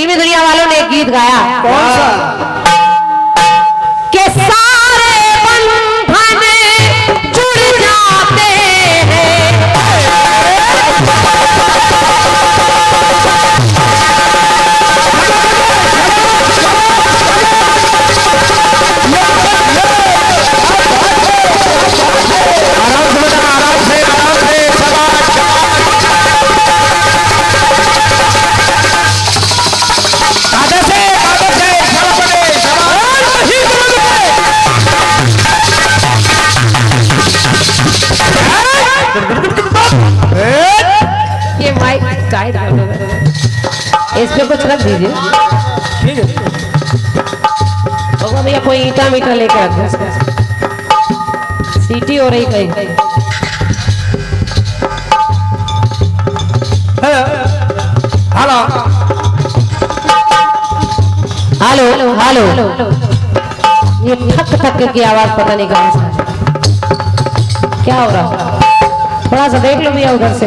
फिल्मी दुनिया वालों ने एक गीत गाया, कौन सा? के सारे बंधन जुड़ जाते इसमें कुछ रख दीजिए। ठीक है भैया, कोई ईटा मीठा लेके आते हैं, सीटी हो रही कहीं। हेलो हेलो हेलो हेलो, ये थक थक की आवाज पता नहीं कहाँ से क्या हो रहा है। थोड़ा सा देख लो भैया उधर से,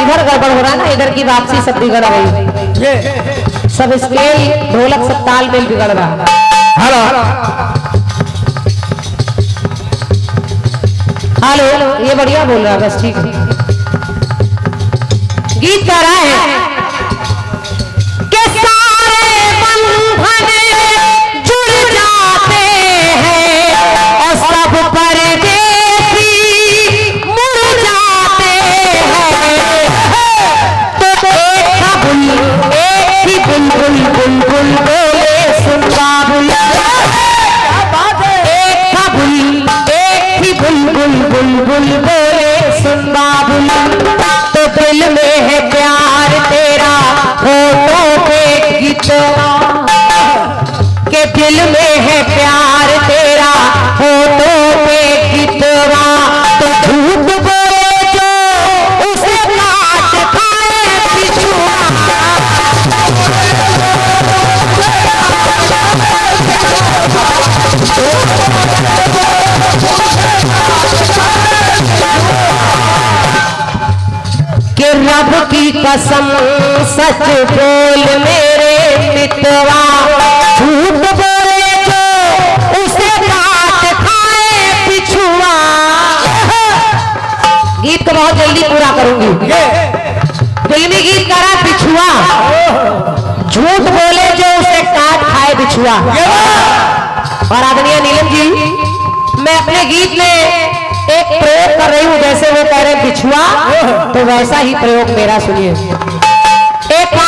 इधर गड़बड़ हो रहा है ना, इधर की वापसी सब बिगड़ रही है, सब स्केल ढोलक सब तालमेल बिगड़ रहा है। हेलो हेलो हेलो, ये बढ़िया बोल रहा है, बस ठीक है गीत गा रहा है। रब की कसम सच बोल मेरे मितवा, झूठ बोले जो उसे काट खाये बिछवा। गीत को बहुत जल्दी पूरा करूंगी। फिल्मी गीत करा बिछुआ, झूठ बोले जो उसे काट खाये बिछुआ। और आदरणीय नीलम जी, मैं अपने गीत में एक प्रयोग कर रही हूँ, जैसे वो कह रहे बिछुआ तो वैसा ही प्रयोग मेरा सुनिए। एक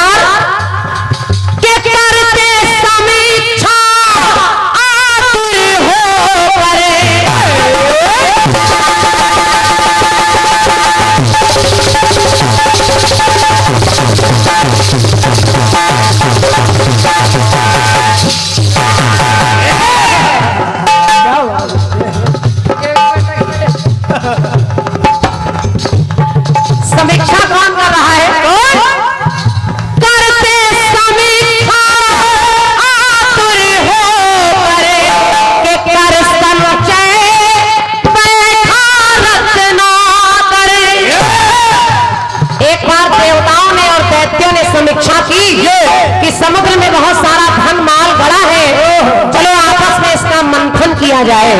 समुद्र में बहुत सारा धन माल बड़ा है, चलो आपस में इसका मंथन किया जाए।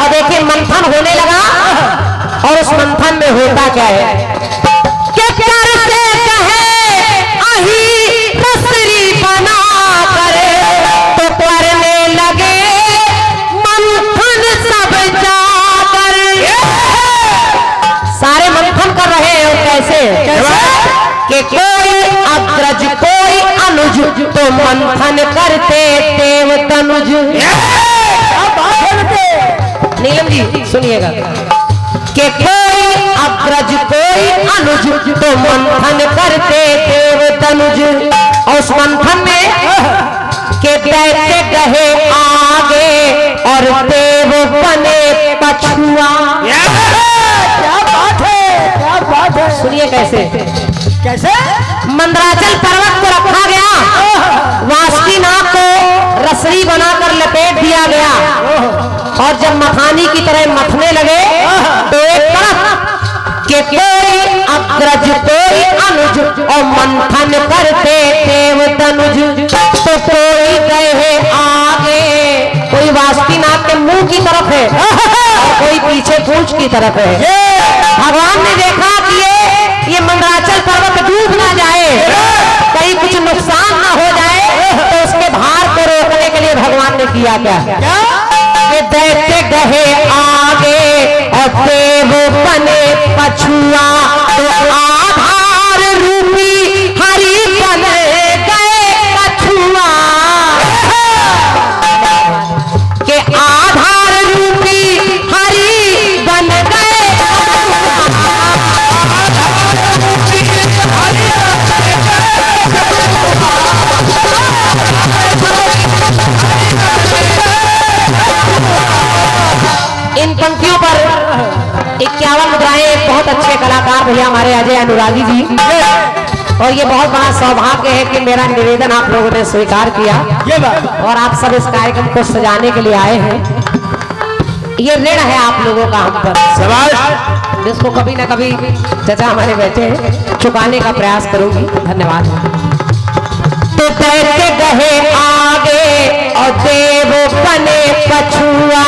और देखिए मंथन होने लगा, और उस मंथन में होता क्या है? के प्यार से कहे आही मिस्री बना करे, तो करने लगे मंथन सब जाकर। सारे मंथन कर रहे हैं, और कैसे? के कोई अग्रज को तो मंथन करते देव तनुज। नीलम जी सुनिएगा, के कोई अग्रज कोई अनुज तो मंथन करते देव तनुज। और उस मंथन में के दैत्य गए आगे और देव बने पछुआ। क्या बात है, क्या बात है। सुनिए कैसे कैसे मंदराचल पर्वत को रखा गया, वासुकीनाथ को रसरी बनाकर लपेट दिया गया। और जब मथानी की तरह मथने लगे, तो एक तरफ के कोई अग्रज कोई अनुज और मंथन करते देव कुछ की तरफ है। भगवान ने देखा कि ये मंडराचल पर्वत डूब ना जाए, कहीं कुछ नुकसान ना हो जाए, तो उसके भार को रोकने के लिए भगवान ने किया क्या? दैत्य गए आगे और देव बने पछुआ, तो आधार रूपी हरि बने गए पछुआ, के आधार रूपी हरि बन गए। इन पंक्तियों पर 51 मुद्राएं एक बहुत अच्छे कलाकार भैया हमारे अजय अनुरागी जी, और ये बहुत बड़ा सौभाग्य है कि मेरा निवेदन आप लोगों ने स्वीकार किया और आप सब इस कार्यक्रम को सजाने के लिए आए हैं। ये ऋण है आप लोगों का हम पर, जिसको कभी ना कभी चचा हमारे बैठे हैं चुकाने का प्रयास करूंगी। धन्यवाद। तो तैरते गए आगे और देव बने पछुआ,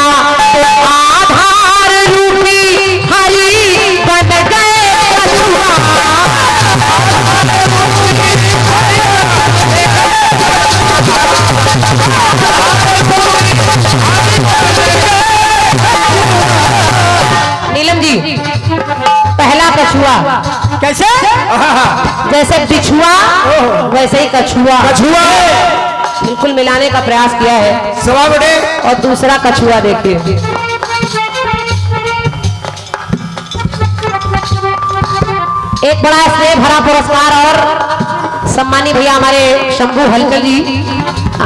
तो आधार रूपी हरि बन गए पछुआ। नीलम जी, पहला कछुआ कैसे? जैसे बिछुआ वैसे ही कछुआ, कछुआ बिल्कुल मिलाने का प्रयास किया है। सवाब उठे। और दूसरा कछुआ देखिए, एक बड़ा स्नेह भरा पुरस्कार और सम्मानी भैया हमारे शंभू हलकर जी,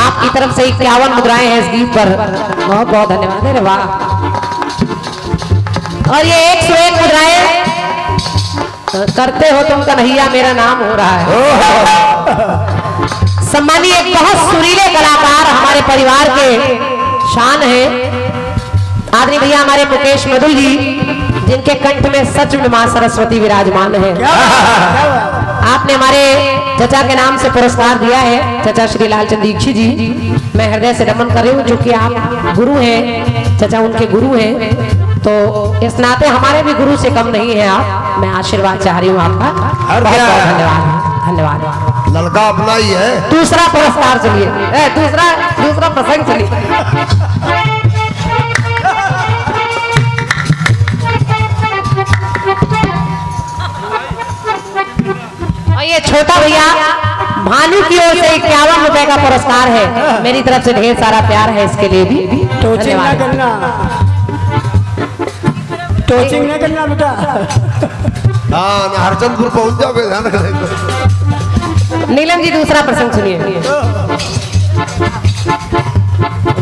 आपकी तरफ से 51 मुद्राएं हैं इस गीत पर। बहुत बहुत धन्यवाद। अरे वाह। और ये 101 मुद्राएं करते हो तुम कन्हैया मेरा नाम हो रहा है। सम्मानी एक बहुत सुरीले कलाकार हमारे परिवार के शान है आदरणीय भैया हमारे मुकेश मधुल जी, जिनके कंठ में सच में मां सरस्वती विराजमान है। आपने हमारे चचा के नाम से पुरस्कार दिया है, चचा श्री लाल चंद दीक्षित जी। मैं हृदय से नमन कर रही हूँ, जो कि आप गुरु हैं, चचा उनके गुरु हैं, तो इस नाते हमारे भी गुरु से कम नहीं है आप। मैं आशीर्वाद चाह रही हूँ आपका। धन्यवाद, धन्यवाद। लड़का अपना ही है। दूसरा पुरस्कार चलिए, दूसरा प्रसंग चलिए। ये छोटा भैया भानु की ओर से 51 रुपए का पुरस्कार है। मेरी तरफ से ढेर सारा प्यार है इसके लिए भी। टोचिंग ना करना, टोचिंग ना करना बेटा। हाँ, हरचंदपुर पहुंच जाओगे, ध्यान रखना। नीलम जी, दूसरा प्रसंग सुनिए।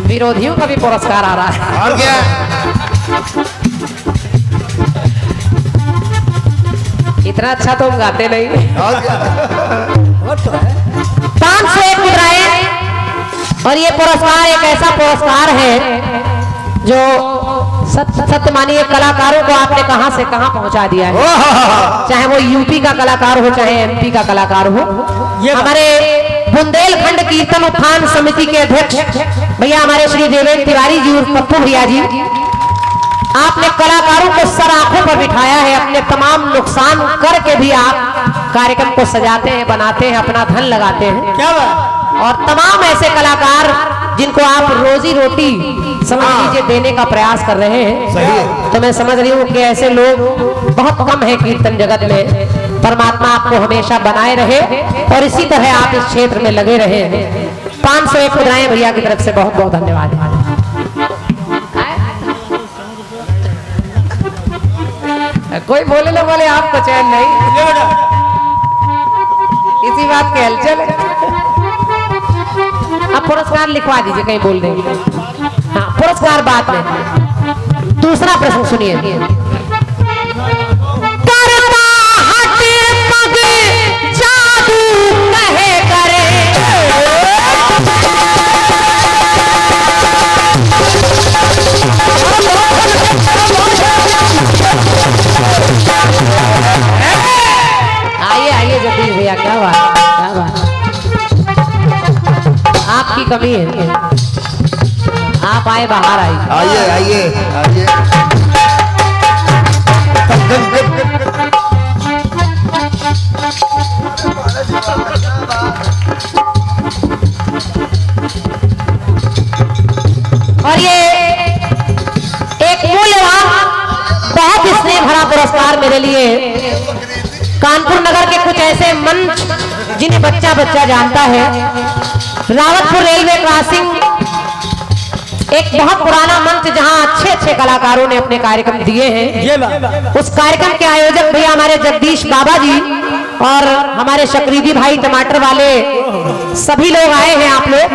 विरोधियों का भी पुरस्कार आ रहा है। और क्या, इतना अच्छा तो हम गाते नहीं। 501 मुद्राएं। और ये पुरस्कार एक ऐसा पुरस्कार है जो सत्य मानिए कलाकारों को आपने कहां से कहां पहुंचा दिया है, चाहे वो यूपी का कलाकार हो, चाहे एमपी का कलाकार हो। हमारे बुंदेलखंड कीर्तन उत्थान समिति के अध्यक्ष भैया हमारे श्री देवेंद्र तिवारी जी और पप्पू भैया जी, आपने कलाकारों को सर आंखों पर बिठाया है। अपने तमाम नुकसान करके भी आप कार्यक्रम को सजाते हैं, बनाते हैं, अपना धन लगाते हैं। क्या बात। और तमाम ऐसे कलाकार जिनको आप रोजी रोटी समझ लीजिए देने का प्रयास कर रहे हैं। सही। तो मैं समझ रही हूँ कि ऐसे लोग बहुत कम हैं कीर्तन जगत में। परमात्मा आपको हमेशा बनाए रहे और इसी तरह आप इस क्षेत्र में लगे रहे। 501 मुद्राएं भैया की तरफ से बहुत बहुत धन्यवाद। कोई बोले ना बोले, आपको चैन नहीं, इसी बात की हलचल है। अब पुरस्कार लिखवा दीजिए, कहीं बोल देंगे। हाँ, पुरस्कार बाद में। दूसरा प्रश्न सुनिए। करता हट पग जादू कहे करे, आइए आइए जगदीश भैया। क्या बात, क्या बात, आपकी कमी है, आप आए, बाहर आइए, आइए आइए आइए। स्नेह भरा पुरस्कार मेरे लिए कानपुर नगर के कुछ ऐसे मंच जिन्हें बच्चा बच्चा जानता है। रावतपुर रेलवे क्रॉसिंग एक बहुत पुराना मंच जहां अच्छे अच्छे कलाकारों ने अपने कार्यक्रम दिए हैं। उस कार्यक्रम के आयोजक भैया हमारे जगदीश बाबा जी और हमारे शक्रीदी भाई टमाटर वाले सभी लोग आए हैं। आप लोग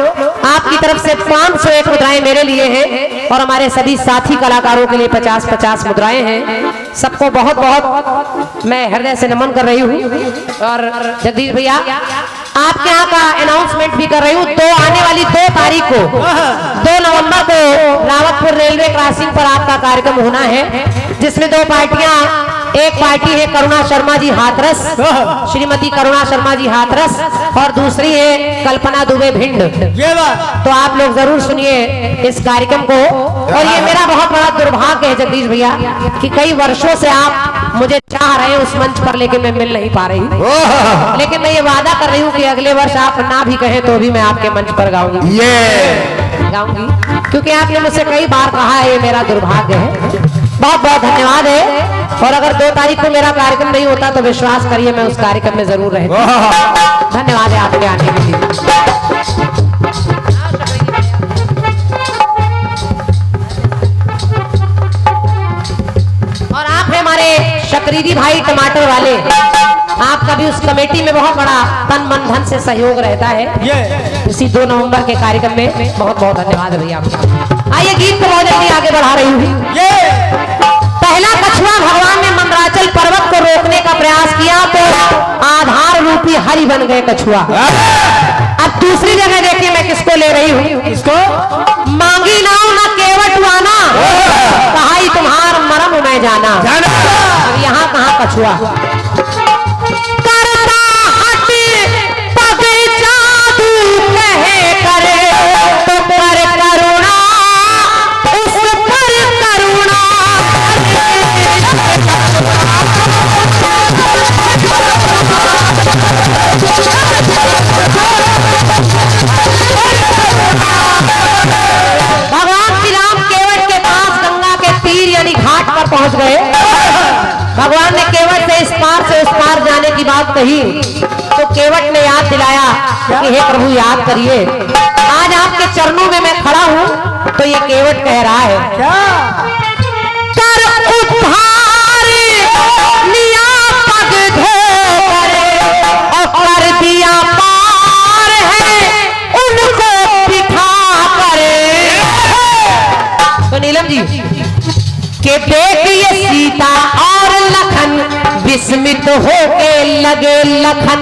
आपकी तरफ से 501 मुद्राएं मेरे लिए हैं और हमारे सभी साथी कलाकारों के लिए 50-50 मुद्राएं हैं। सबको बहुत बहुत मैं हृदय से नमन कर रही हूँ। और जगदीश भैया आपके यहाँ का अनाउंसमेंट भी कर रही हूँ। आने वाली 2 तारीख को 2 नवंबर को रावतपुर रेलवे क्रॉसिंग पर आपका कार्यक्रम होना है, जिसमें 2 पार्टियां, एक पार्टी है करुणा शर्मा जी हाथरस, श्रीमती करुणा शर्मा जी हाथरस, और दूसरी है कल्पना दुबे भिंड। तो आप लोग जरूर सुनिए इस कार्यक्रम को। और ये मेरा बहुत बड़ा दुर्भाग्य है जगदीश भैया कि कई वर्षों से आप मुझे चाह रहे हैं उस मंच पर, लेकिन मैं मिल नहीं पा रही हूँ। लेकिन मैं ये वादा कर रही हूँ कि अगले वर्ष आप ना भी कहें तो भी मैं आपके मंच पर गाऊंगी, क्योंकि आपने मुझसे कई बार कहा है। ये मेरा दुर्भाग्य है। बहुत बहुत धन्यवाद है। और अगर 2 तारीख को मेरा कार्यक्रम नहीं होता तो विश्वास करिए मैं उस कार्यक्रम में जरूर रहती। धन्यवाद है आपके आने के लिए। और आप है हमारे शक्रीदी भाई टमाटर वाले, आपका भी उस कमेटी में बहुत बड़ा तन मन धन से सहयोग रहता है। इसी 2 नवंबर के कार्यक्रम में बहुत बहुत धन्यवाद भैया आपका। आइए गीत को बहुत जल्दी आगे बढ़ा रही हूँ। पहला कछुआ भगवान ने मंदराचल पर्वत को रोकने का प्रयास किया तो आधार रूपी हरि बन गए कछुआ। अब दूसरी जगह देखिए मैं किसको ले रही हूँ। किसको? मांगी नाव ना केवटवाना, कहाई तुम्हार मरम मैं जाना। अब यहाँ कहाँ कछुआ? भगवान श्री राम केवट के पास गंगा के तीर यानी घाट पर पहुंच गए। भगवान ने केवट से इस पार से उस पार जाने की बात कही तो केवट ने याद दिलाया कि हे प्रभु याद करिए, आज आपके चरणों में मैं खड़ा हूँ। तो ये केवट कह रहा है कर उद्धारी निया पग धोरे और कर दिया पार है उनको बिठा करे। तो नीलम जी के देखिए सीता और लखन विस्मित होके लगे लखन।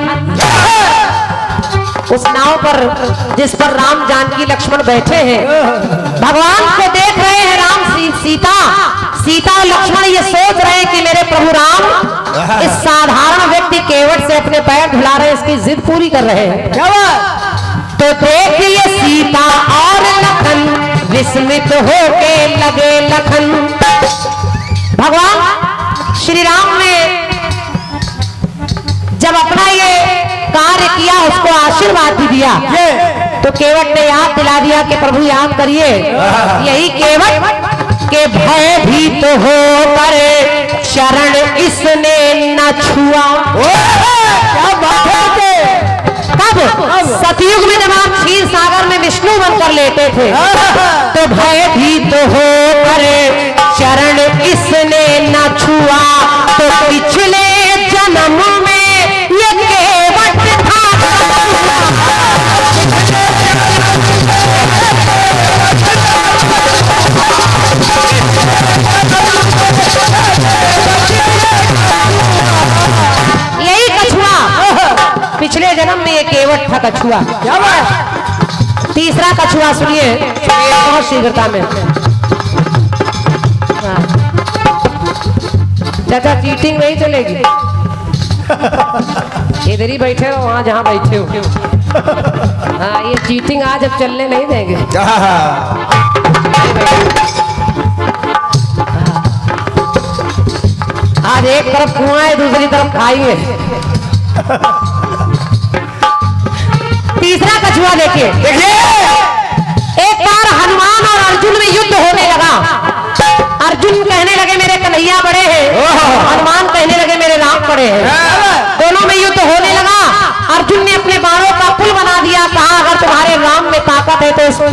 उस नाव पर जिस पर राम जानकी लक्ष्मण बैठे हैं, भगवान को देख रहे हैं राम सीता और लक्ष्मण ये सोच रहे हैं कि मेरे प्रभु राम इस साधारण व्यक्ति केवट से अपने पैर धुला रहे, इसकी जिद पूरी कर रहे हैं। तो देखिए सीता और लखन विस्मित होके लगे लखन। भगवान श्री राम ने जब अपना ये कार्य किया उसको आशीर्वाद भी दिया तो केवट ने याद दिला दिया कि प्रभु याद करिए, यही केवट के भय भी तो हो करे शरण इसने न छुआ। तब सतयुग में जब आप क्षीर सागर में विष्णु बनकर लेते थे तो भय भी तो हो करे शरण इसने न छुआ। तो पिछले जन्म में यही कछुआ पिछले जन्म में ये केवट था कछुआ। तीसरा कछुआ सुनिए बहुत शीघ्रता में। चाचा चीटिंग नहीं चलेगी, इधर ही बैठे हो वहाँ जहाँ बैठे हो। हाँ ये चीटिंग आज अब चलने नहीं देंगे। आज एक तरफ कुआं है दूसरी तरफ खाई है। तीसरा कछुआ देखिए। एक बार हनुमान और अर्जुन में युद्ध होने लगा। अर्जुन कहने लगे मेरे कन्हैया बड़े हैं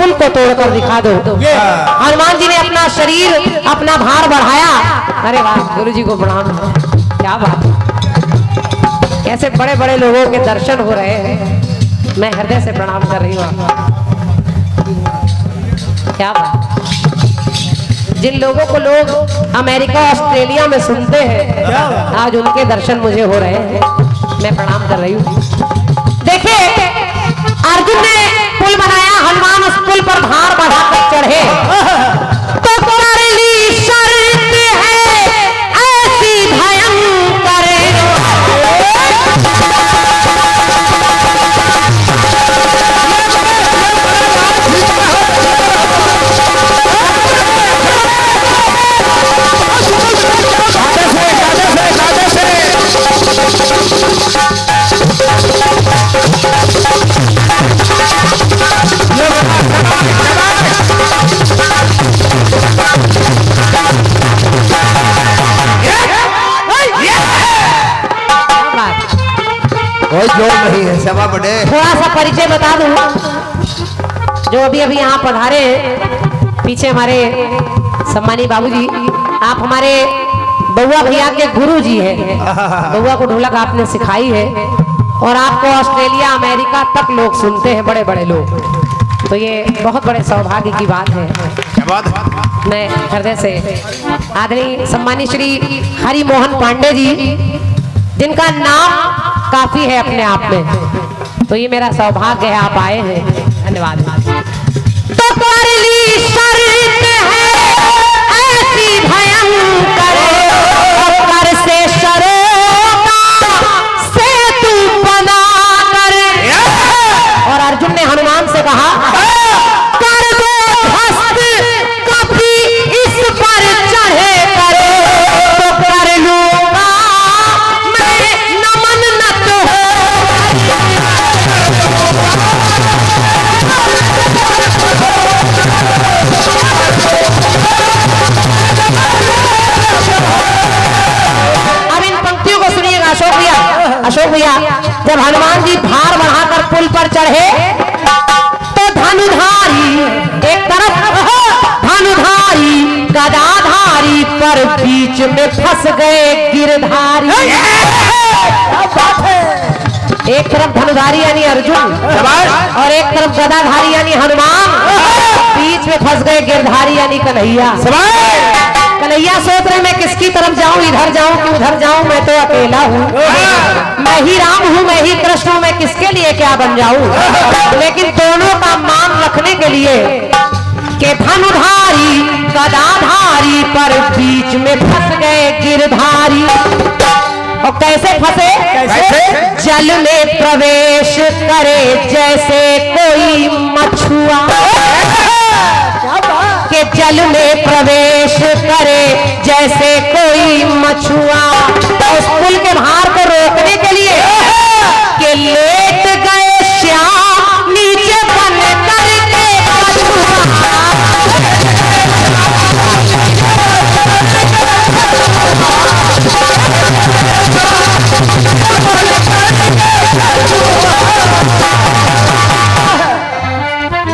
नाखून को तोड़कर दिखा दो। हनुमान जी ने अपना शरीर अपना भार बढ़ाया। अरे वाह, गुरु जी को प्रणाम। क्या बात, कैसे बड़े बड़े लोगों के दर्शन हो रहे हैं। मैं हृदय से प्रणाम कर रही हूँ आपको। क्या बात, जिन लोगों को लोग अमेरिका ऑस्ट्रेलिया में सुनते हैं, आज उनके दर्शन मुझे हो रहे हैं। मैं प्रणाम कर रही हूँ। देखिए, अर्जुन ने पुल बनाया, हनुमान उस पुल पर भार बढ़ाकर चढ़े। तो कर ली शर्त है ऐसी भयंकर, जो नहीं है सभा बड़े। थोड़ा सा परिचय बता दूं, जो अभी अभी यहाँ पधारे हैं। पीछे हमारे सम्मानी बाबूजी, आप हमारे बउआ भैया के गुरु जी हैं। बउआ को ढोलक आपने सिखाई है और आपको ऑस्ट्रेलिया अमेरिका तक लोग सुनते हैं, बड़े बड़े लोग। तो ये बहुत बड़े सौभाग्य की बात है। क्या बात है? मैं हृदय से आदरणीय सम्मानी श्री हरि मोहन पांडे जी, जिनका नाम काफी है अपने आप में, तो ये मेरा सौभाग्य है आप आए हैं। धन्यवाद। तो कर ली शर्त है ऐसी भयंकर, कर से शरों से तू बना कर। और अर्जुन ने हनुमान से कहा कर दो हस्त कभी इस पर चढ़े करे, तो कर लूंगा अशोक भैया। जब हनुमान जी भार बढ़ाकर पुल पर चढ़े तो धनुधारी एक तरफ, धनुधारी गदाधारी पर बीच में फंस गए गिरधारी। एक तरफ धनुधारी यानी अर्जुन और एक तरफ गदाधारी यानी हनुमान, बीच में फंस गए गिरधारी यानी कन्हैया। कन्हैया सोच रहे मैं किसकी तरफ जाऊं, इधर जाऊं कि उधर जाऊं, मैं तो अकेला हूं, मैं ही राम हूं, मैं ही कृष्ण हूं, मैं किसके लिए क्या बन जाऊं। लेकिन दोनों का मान रखने के लिए के धनुधारी गदाधारी पर बीच में फंस गए गिरधारी। और कैसे फंसे? जल में प्रवेश करे जैसे कोई मछुआ, के जल में प्रवेश करे जैसे कोई मछुआ। उस पुल के भार को रोकने के लिए के लेट गए श्याम नीचे बन करके मछुआ।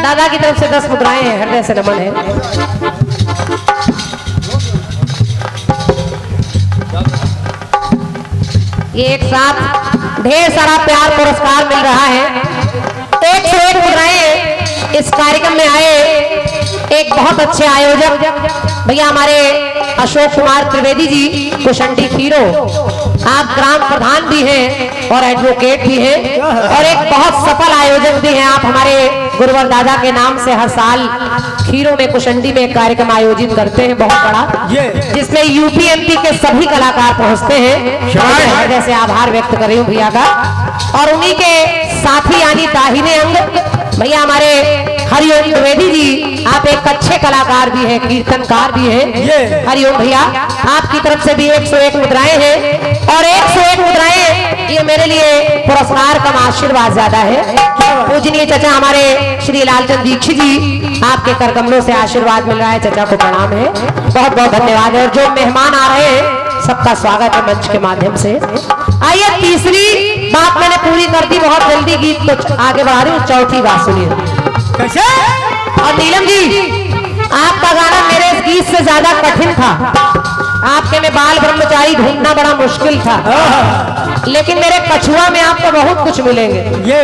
दादा की तरफ से 10 मुद्राएं हैं, हृदय से नमन है। ये एक साथ ढेर सारा प्यार पुरस्कार मिल रहा है। 101 मुद्राएं इस कार्यक्रम में आए एक बहुत अच्छे आयोजक भैया हमारे अशोक कुमार त्रिवेदी जी कुशंडी खीरो। आप ग्राम प्रधान भी हैं और एडवोकेट भी हैं और एक बहुत सफल आयोजक भी हैं। आप हमारे गुरुवर दादा के नाम से हर साल खीरों में कुशंडी में कार्यक्रम आयोजित करते हैं, बहुत बड़ा, जिसमें यूपीएमपी के सभी कलाकार पहुंचते हैं। हृदय से आभार व्यक्त कर रही हूँ भैया का। और उन्हीं के साथी यानी दाहिने अंग भैया हमारे हरिओम द्वेदी जी, आप एक अच्छे कलाकार भी हैं, कीर्तनकार भी हैं। हरिओम भैया, आपकी तरफ से भी 101 मुद्राएं हैं और 101 मुद्राएं ये मेरे लिए पुरस्कार का आशीर्वाद ज्यादा है। पूजनीय चचा हमारे श्री लालचंद दीक्षित जी, आपके करकमलों से आशीर्वाद मिल रहा है। चचा को प्रणाम है, बहुत बहुत धन्यवाद है। और जो मेहमान आ रहे हैं सबका स्वागत है मंच के माध्यम से। आइए, तीसरी बात मैंने पूरी कर दी, बहुत जल्दी गीत तो आगे बढ़ा रही हूँ। चौथी बात सुनिए। और नीलम जी आपका गाना मेरे इस गीत से ज्यादा कठिन था। आपके में बाल ब्रह्मचारी ढूंढना बड़ा मुश्किल था, लेकिन मेरे कछुआ में आपको बहुत कुछ मिलेंगे। ये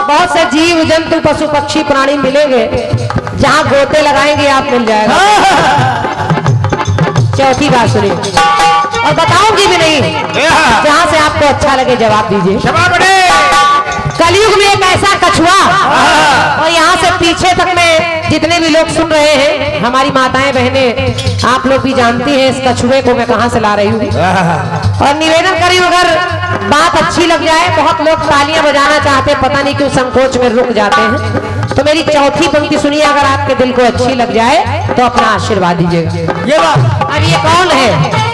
बहुत से जीव जंतु पशु पक्षी प्राणी मिलेंगे, जहाँ गोते लगाएंगे आप मिल जाएगा। चौथी बात सुनिए और बताऊंगी भी नहीं, जहाँ से आपको अच्छा लगे जवाब दीजिए। कलयुग में एक ऐसा कछुआ, और यहाँ से पीछे तक में जितने भी लोग सुन रहे हैं, हमारी माताएं बहनें आप लोग भी जानती हैं इस कछुए को मैं कहाँ से ला रही हूँ। और निवेदन करी अगर बात अच्छी लग जाए, बहुत लोग तालियां बजाना चाहते हैं, पता नहीं क्यों संकोच में रुक जाते हैं। तो मेरी चौथी पंक्ति सुनिए, अगर आपके दिल को अच्छी लग जाए तो अपना आशीर्वाद दीजिएगा। ये बात अब ये कौन है?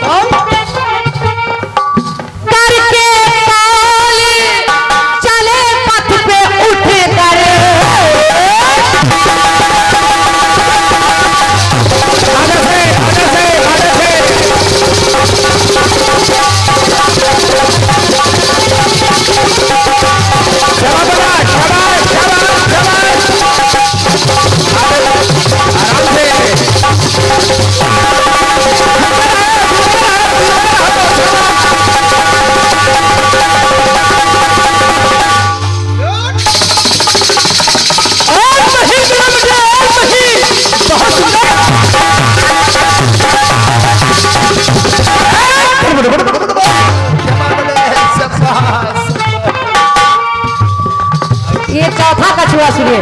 सुनिए,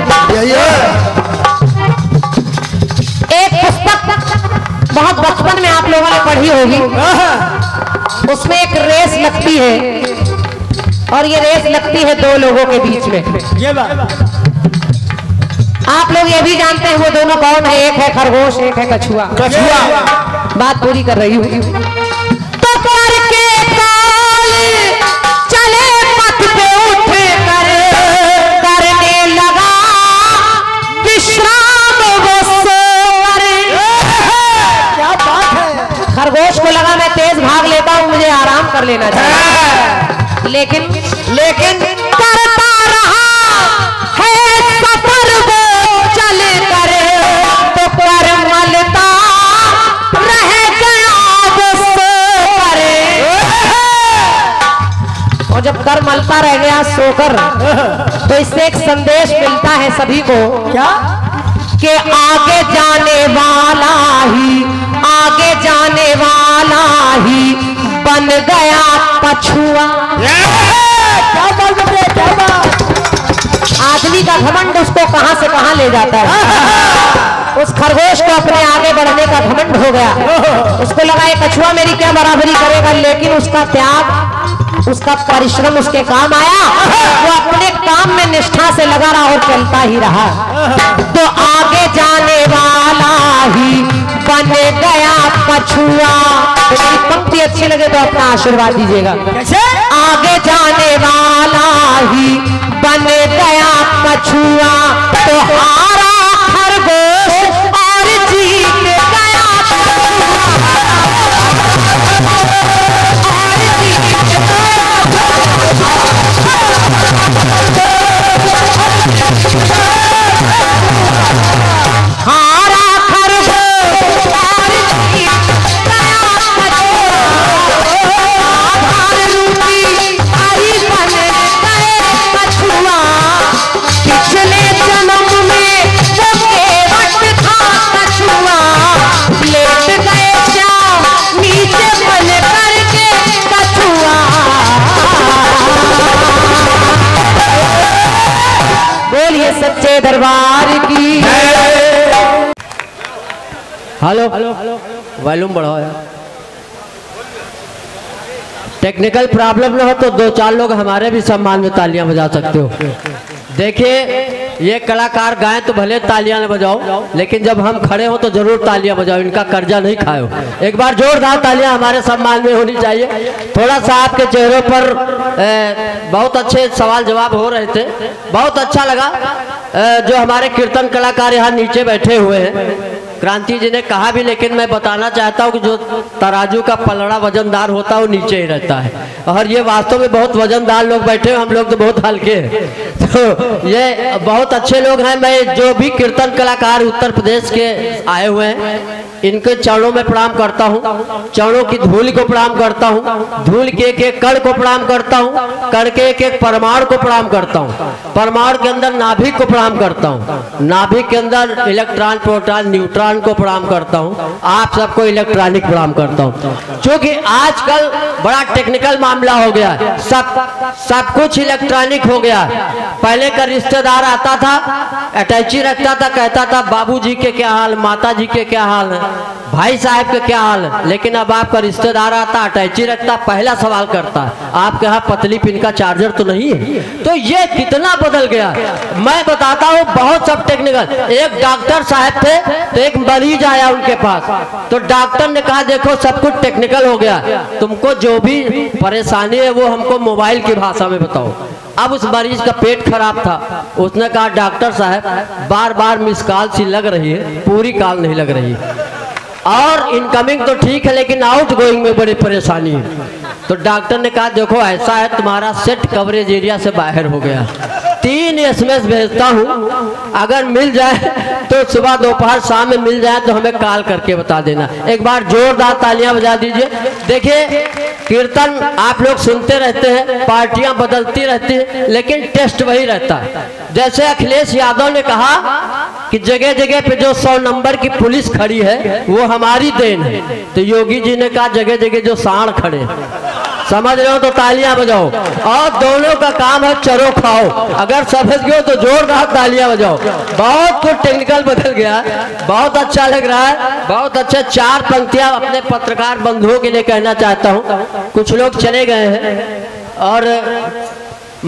एक पुस्तक बहुत बचपन में आप लोगों ने पढ़ी होगी, उसमें एक रेस लगती है, और ये रेस लगती है दो लोगों के बीच में। आप लोग ये भी जानते हैं वो दोनों कौन है, एक है खरगोश, एक है कछुआ। बात पूरी कर रही हूँ। खरगोश को लगा मैं तेज भाग लेता हूँ, मुझे आराम कर लेना चाहिए, लेकिन करता रहा है सफर वो चल कर, तो पर मलता रह गया वो सो कर। और जब कर मलता रह गया सोकर, तो इससे एक संदेश मिलता है सभी को, क्या कि आगे जाने वाला ही बन गया कछुआ। आदमी का घमंड उसको कहां से कहां ले जाता है। उस खरगोश को अपने आगे बढ़ने का घमंड हो गया, उसको लगा ये कछुआ मेरी क्या बराबरी करेगा, लेकिन उसका त्याग, उसका परिश्रम उसके काम आया। वो अपने काम में निष्ठा से लगा रहा और चलता ही रहा, तो आगे जाने वाला ही बन गया कछुआ। मेरी पंक्ति अच्छी लगे तो अपना आशीर्वाद दीजिएगा। आगे जाने वाला ही बन गया कछुआ, तो हारा खरगोश और जीत गया सच्चे दरबार की। हेलो, वॉल्यूम बढ़ाओ यार। टेक्निकल प्रॉब्लम ना हो तो दो चार लोग हमारे भी सम्मान में तालियां बजा सकते हो। देखिए ये कलाकार गाएं तो भले तालियां ना बजाओ, लेकिन जब हम खड़े हो तो जरूर तालियां बजाओ, इनका कर्जा नहीं खाओ। एक बार जोरदार तालियां हमारे सम्मान में होनी चाहिए। थोड़ा सा आपके चेहरे पर बहुत अच्छे सवाल जवाब हो रहे थे, बहुत अच्छा लगा। जो हमारे कीर्तन कलाकार यहाँ नीचे बैठे हुए हैं, क्रांति जी ने कहा भी, लेकिन मैं बताना चाहता हूँ कि जो तराजू का पलड़ा वजनदार होता है वो नीचे ही रहता है, और ये वास्तव में बहुत वजनदार लोग बैठे हैं, हम लोग तो बहुत हल्के हैं। तो ये बहुत अच्छे लोग हैं। मैं जो भी कीर्तन कलाकार उत्तर प्रदेश के आए हुए हैं इनके चरणों में प्रणाम करता हूँ, चरणों की धूल को प्रणाम करता हूँ, धूल के एक कण को प्रणाम करता हूँ, कण के एक परमाणु को प्रणाम करता हूँ, परमाणु के अंदर नाभिक को प्रणाम करता हूँ, नाभिक के अंदर इलेक्ट्रॉन प्रोटॉन न्यूट्रॉन को प्रणाम करता हूं, आप सबको इलेक्ट्रॉनिक प्रणाम करता हूं। क्योंकि आजकल बड़ा टेक्निकल मामला हो गया, सब कुछ इलेक्ट्रॉनिक हो गया। पहले का रिश्तेदार आता था, अटैची रखता था, कहता था बाबूजी के क्या हाल, माताजी के क्या हाल है, भाई साहब के क्या हाल है। लेकिन अब आपका रिश्तेदार आता, अटैची रखता, पहला सवाल करता है आपके यहाँ पतली पिन का चार्जर तो नहीं है। तो ये कितना बदल गया, मैं बताता हूँ, बहुत सब टेक्निकल। एक डॉक्टर साहब थे तो एक मरीज आया उनके पास, तो डॉक्टर ने कहा देखो सब कुछ टेक्निकल हो गया, तुमको जो भी परेशानी है वो हमको मोबाइल की भाषा में बताओ। अब उस मरीज का पेट खराब था, उसने कहा डॉक्टर साहब बार बार मिस कॉल सी लग रही है, पूरी कॉल नहीं लग रही है, और इनकमिंग तो ठीक है लेकिन आउट गोइंग में बड़ी परेशानी है। तो डॉक्टर ने कहा देखो ऐसा है तुम्हारा सेट कवरेज एरिया से बाहर हो गया, 3 SMS भेजता हूँ, अगर मिल जाए तो सुबह दोपहर शाम में मिल जाए तो हमें कॉल करके बता देना। एक बार जोरदार तालियां बजा दीजिए। देखिए कीर्तन आप लोग सुनते रहते हैं, पार्टियां बदलती रहती हैं, लेकिन टेस्ट वही रहता है। जैसे अखिलेश यादव ने कहा कि जगह जगह पे जो 100 नंबर की पुलिस खड़ी है वो हमारी देन है, तो योगी जी ने कहा जगह जगह जो सांड खड़े हैं, समझ रहे हो तो तालियां बजाओ। और दोनों का काम है चरो खाओ, अगर समझ गए तो जोरदार तालियां बजाओ। बहुत कुछ टेक्निकल बदल गया, बहुत अच्छा लग रहा है, बहुत अच्छा। 4 पंक्तियां अपने पत्रकार बंधुओं के लिए कहना चाहता हूं। कुछ लोग चले गए हैं और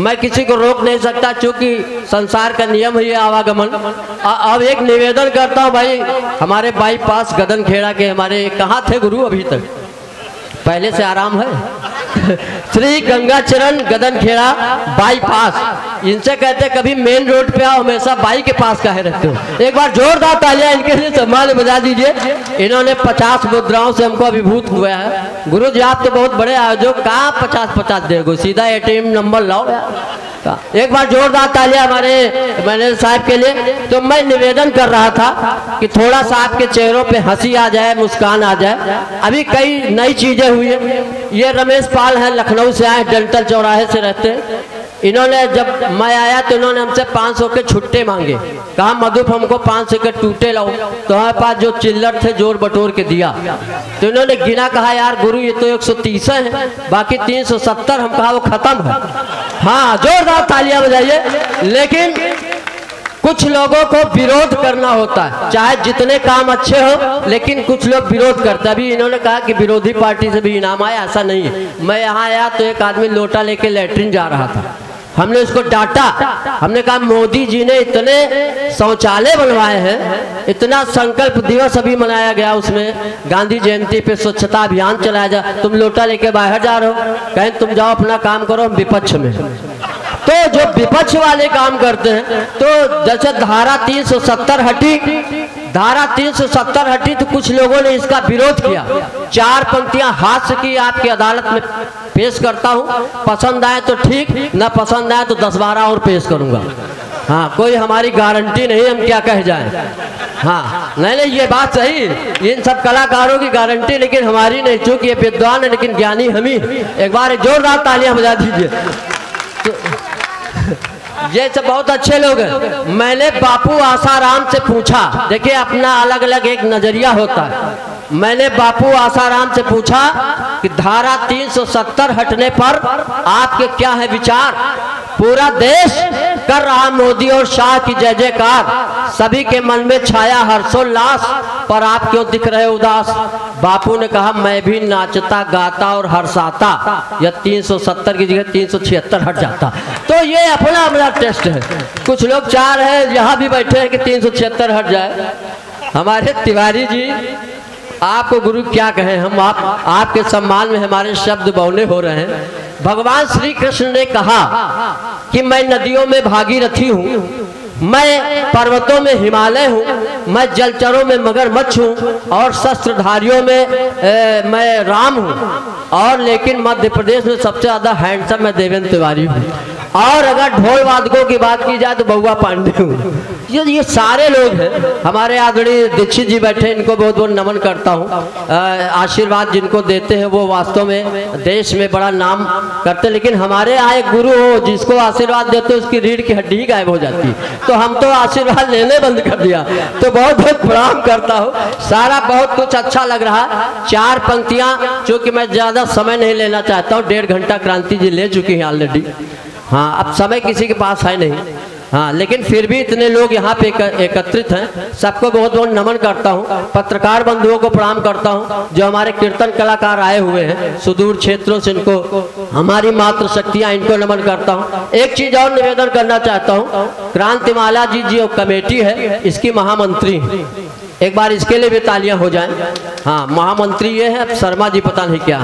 मैं किसी को रोक नहीं सकता, चूंकि संसार का नियम ही है आवागमन। अब एक निवेदन करता हूँ भाई, हमारे बाईपास गदन खेड़ा के हमारे कहाँ थे गुरु, अभी तक पहले से आराम है, श्री गंगा चरण गदन खेड़ा बाईपास, इनसे कहते कभी मेन रोड पे आओ, हमेशा बाई के पास काहे रखते हो। एक बार जोरदार तालियां इनके लिए सम्मान बजा दीजिए। इन्होंने 50 मुद्राओं से हमको अभिभूत हुआ है। गुरु जी आप तो बहुत बड़े आयोजक, कहाँ 50-50 देगो, सीधा ATM नंबर लाओ। एक बार जोरदार तालियां हमारे मैनेजर साहब के लिए। तो मैं निवेदन कर रहा था कि थोड़ा सा आपके चेहरों पे हंसी आ जाए, मुस्कान आ जाए। अभी कई नई चीजें हुई है। ये रमेश पाल है, लखनऊ से आए, डेंटल चौराहे से रहते हैं। इन्होंने जब मैं आया तो इन्होंने हमसे 500 के छुट्टे मांगे, कहा मधुप हमको 500 के टूटे लाओ, तो हमारे पास जो चिल्लर थे जोर बटोर के दिया। तो इन्होंने गिना, कहा यार गुरु ये तो 130 है, बाकी 370, हम कहा वो खत्म है। हाँ जोरदार तालियां बजाइए। लेकिन कुछ लोगों को विरोध करना होता है, चाहे जितने काम अच्छे हो लेकिन कुछ लोग विरोध करते हैं। अभी इन्होंने कहा कि विरोधी पार्टी से भी इनाम आया, ऐसा नहीं है। मैं यहाँ आया तो एक आदमी लोटा लेके लैट्रिन जा रहा था, हमने उसको डांटा, हमने कहा मोदी जी ने इतने शौचालय बनवाए हैं, इतना संकल्प दिवस अभी मनाया गया, उसमें गांधी जयंती पे स्वच्छता अभियान चलाया जा, तुम लोटा लेके बाहर जा रहे हो, कहीं तुम जाओ अपना काम करो, हम विपक्ष में। तो जो विपक्ष वाले काम करते हैं, तो जैसे धारा 370 हटी, धारा 370 हटी तो कुछ लोगों ने इसका विरोध किया। 4 पंक्तियां हास्य की आपकी अदालत में पेश करता हूं, पसंद आए तो ठीक, ना पसंद आए तो 10-12 और पेश करूंगा। हाँ कोई हमारी गारंटी नहीं हम क्या कह जाए। हाँ नहीं ये बात सही, इन सब कलाकारों की गारंटी लेकिन हमारी नहीं, चूंकि ये विद्वान है लेकिन ज्ञानी हम ही। एक बार जोरदार तालियां बजा दीजिए। तो ये सब बहुत अच्छे लोग हैं। मैंने बापू आसाराम से पूछा, देखिए अपना अलग अलग एक नजरिया होता है। मैंने बापू आसाराम से पूछा कि धारा 370 हटने पर आपके क्या है विचार। पूरा देश कर रहा मोदी और शाह की जय जयकार, सभी के मन में छाया हर्षोल्लास, पर आप क्यों दिख रहे उदास। बापू ने कहा मैं भी नाचता गाता और हर्षाता, या 370 की जगह 376 हट जाता। तो ये अपना अपना टेस्ट है। कुछ लोग चाह रहे हैं, यहाँ भी बैठे हैं कि 376 हट जाए। हमारे तिवारी जी आपको गुरु क्या कहें हम, आपके सम्मान में हमारे शब्द बौने हो रहे हैं। भगवान श्री कृष्ण ने कहा कि मैं नदियों में भागीरथी हूँ, मैं पर्वतों में हिमालय हूँ, मैं जलचरों में मगरमच्छ हूँ और शस्त्रधारियों में मैं राम हूँ। और लेकिन मध्य प्रदेश में सबसे ज़्यादा हैंडसम मैं देवेंद्र तिवारी हूँ। और अगर ढोल वादकों की बात की जाए तो बउआ पांडे हूँ। ये सारे लोग हैं। हमारे आदरणीय दीक्षित जी बैठे, इनको बहुत बहुत नमन करता हूँ। आशीर्वाद जिनको देते हैं वो वास्तव में देश में बड़ा नाम करते, लेकिन हमारे यहाँ एक गुरु हो जिसको आशीर्वाद देते उसकी रीढ़ की हड्डी ही गायब हो जाती है। तो हम तो आशीर्वाद लेने बंद कर दिया। तो बहुत बहुत प्रणाम करता हूँ। सारा बहुत कुछ अच्छा लग रहा। चार पंक्तियाँ, चूँकि मैं ज़्यादा समय नहीं लेना चाहता हूँ, 1.5 घंटा क्रांति जी ले चुकी हैं ऑलरेडी। हाँ, अब समय किसी के पास है नहीं। हाँ, लेकिन फिर भी इतने लोग यहाँ पे एकत्रित हैं, सबको बहुत बहुत नमन करता हूँ। पत्रकार बंधुओं को प्रणाम करता हूँ जो हमारे कीर्तन कलाकार आए हुए हैं सुदूर क्षेत्रों से, इनको हमारी मातृशक्तियाँ, इनको नमन करता हूँ। एक चीज़ और निवेदन करना चाहता हूँ, क्रांतिमाला जी और कमेटी है इसकी महामंत्री, एक बार इसके लिए भी तालियाँ हो जाए। हाँ, महामंत्री ये है, अब शर्मा जी पता नहीं क्या